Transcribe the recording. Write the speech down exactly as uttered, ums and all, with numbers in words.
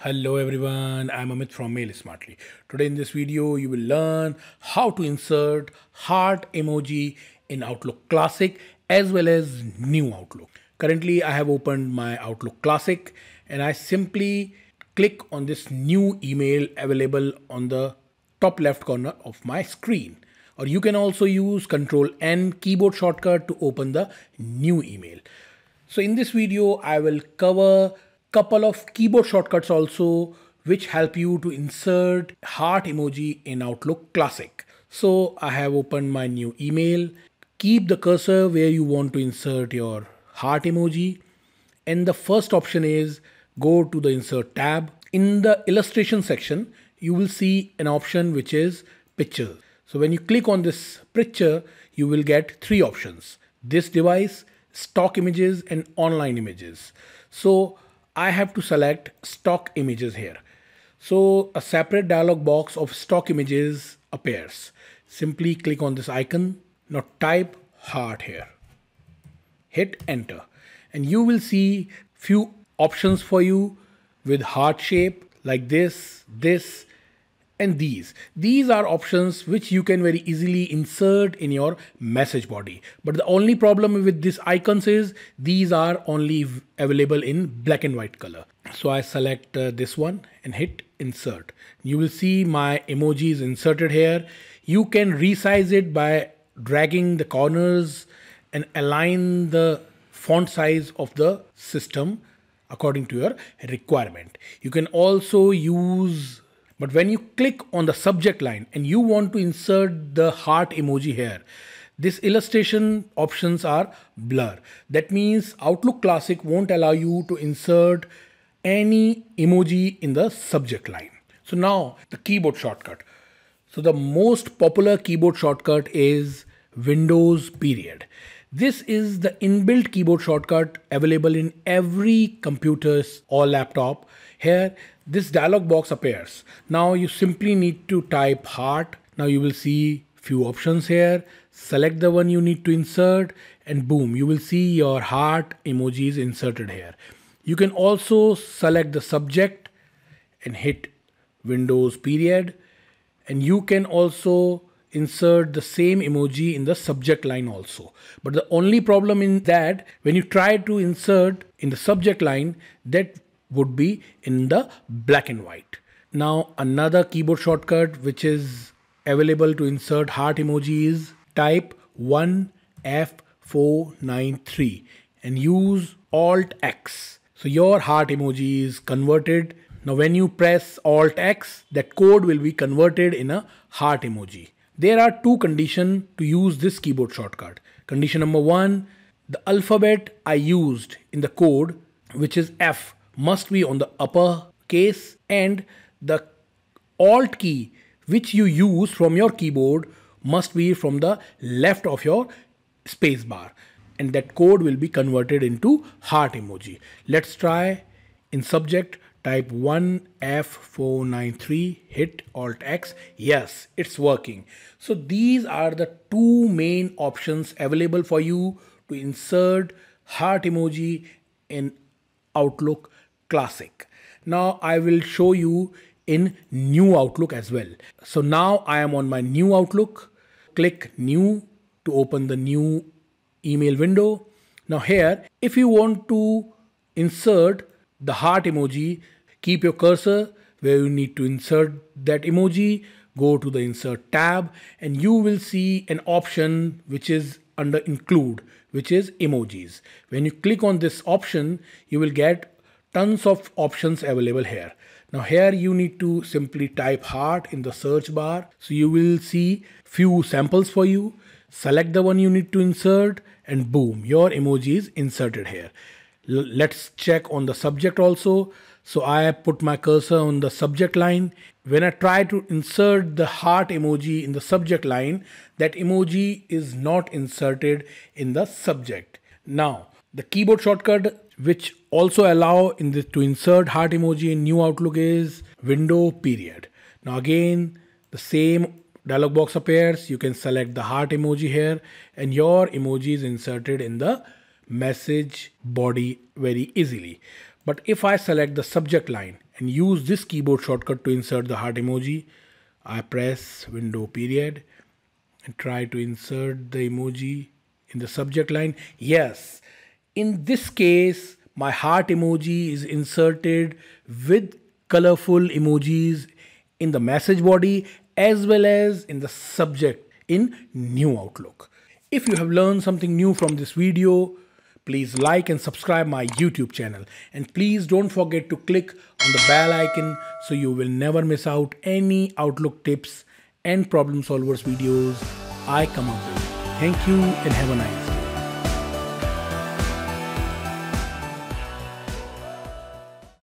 Hello everyone, I'm Amit from Mail Smartly. Today in this video, you will learn how to insert heart emoji in Outlook Classic as well as new Outlook. Currently, I have opened my Outlook Classic and I simply click on this new email available on the top left corner of my screen. Or you can also use control N keyboard shortcut to open the new email. So in this video, I will cover couple of keyboard shortcuts also which help you to insert heart emoji in Outlook Classic. So I have opened my new email. Keep the cursor where you want to insert your heart emoji. And the first option is go to the Insert tab. In the illustration section, you will see an option which is picture. So when you click on this picture, you will get three options: this device, stock images, and online images. So I have to select stock images here. So a separate dialog box of stock images appears. Simply click on this icon. Now type heart here. Hit enter. And you will see few options for you with heart shape like this, this, and these. These are options which you can very easily insert in your message body. But the only problem with these icons is these are only available in black and white color. So I select uh, this one and hit insert. You will see my emojis inserted here. You can resize it by dragging the corners and align the font size of the system according to your requirement. You can also use But when you click on the subject line and you want to insert the heart emoji here, this illustration options are blur. That means Outlook Classic won't allow you to insert any emoji in the subject line. So now the keyboard shortcut. So the most popular keyboard shortcut is Windows period. This is the inbuilt keyboard shortcut available in every computer or laptop. Here, this dialog box appears. Now you simply need to type heart. Now you will see few options here. Select the one you need to insert and boom, you will see your heart emojis inserted here. You can also select the subject and hit Windows period. And you can also insert the same emoji in the subject line also. But the only problem in that, when you try to insert in the subject line, that would be in the black and white. Now another keyboard shortcut which is available to insert heart emoji is type one F four nine three and use alt X. So your heart emoji is converted. Now when you press alt X, that code will be converted in a heart emoji. There are two conditions to use this keyboard shortcut. Condition number one, the alphabet I used in the code, which is F, must be on the upper case, and the alt key which you use from your keyboard must be from the left of your space bar, and that code will be converted into heart emoji. Let's try. In subject, type one F four nine three, hit alt X. Yes, it's working. So these are the two main options available for you to insert heart emoji in Outlook Classic. Now I will show you in new Outlook as well. So now I am on my new Outlook. Click new to open the new email window. Now here, if you want to insert the heart emoji, keep your cursor where you need to insert that emoji. Go to the Insert tab and you will see an option which is under Include, which is emojis. When you click on this option, you will get tons of options available here. Now here you need to simply type heart in the search bar. So you will see few samples for you. Select the one you need to insert and boom, your emoji is inserted here. Let's check on the subject also. So I put my cursor on the subject line. When I try to insert the heart emoji in the subject line, that emoji is not inserted in the subject. Now, the keyboard shortcut which also allow in this to insert heart emoji in new Outlook is window period. Now again, the same dialog box appears. You can select the heart emoji here and your emoji is inserted in the message body very easily. But if I select the subject line and use this keyboard shortcut to insert the heart emoji. I press window period and try to insert the emoji in the subject line. Yes, in this case, my heart emoji is inserted with colorful emojis in the message body as well as in the subject in new Outlook. If you have learned something new from this video, please like and subscribe my YouTube channel, and please don't forget to click on the bell icon so you will never miss out any Outlook tips and problem solvers videos I come up with. Thank you and have a nice day.